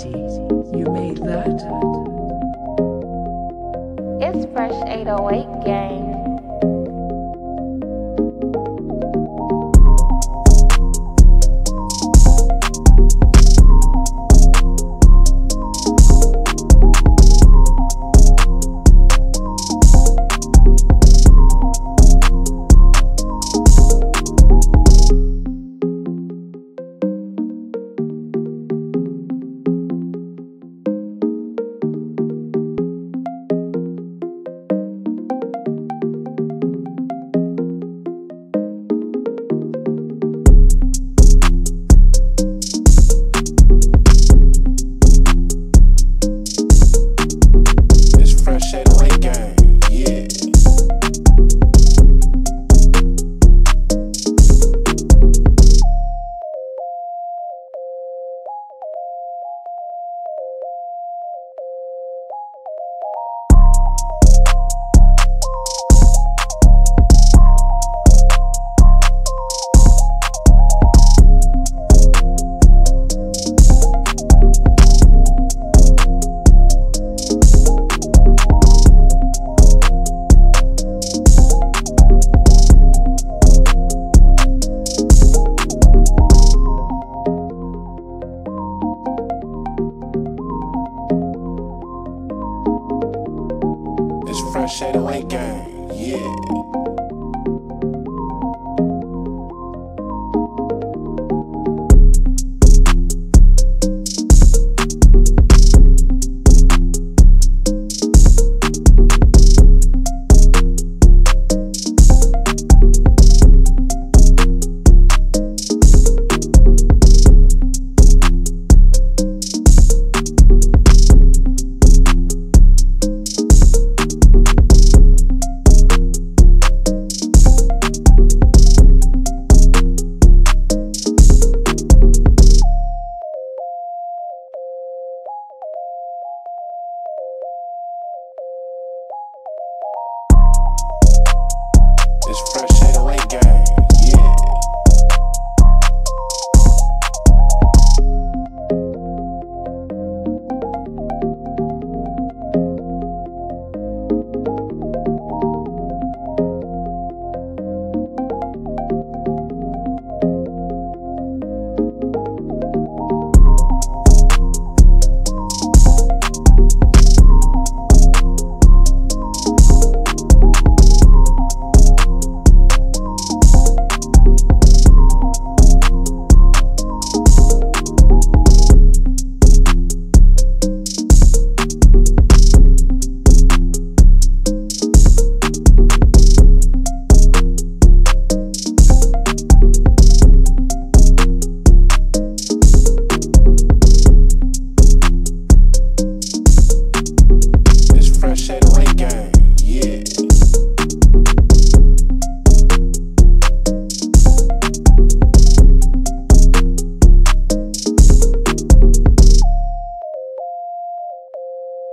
easy. You made that. It's Fresh 808 Gang. Fresh 808 Gang, yeah.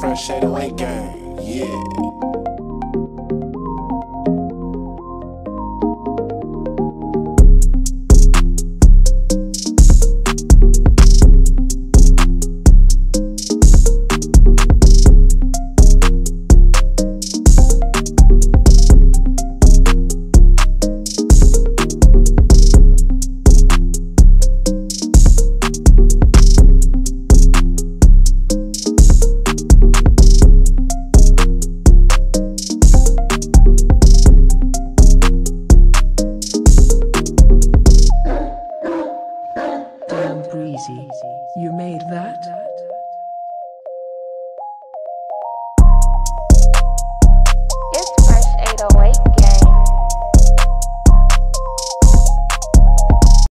Fresh 808 Gang, yeah.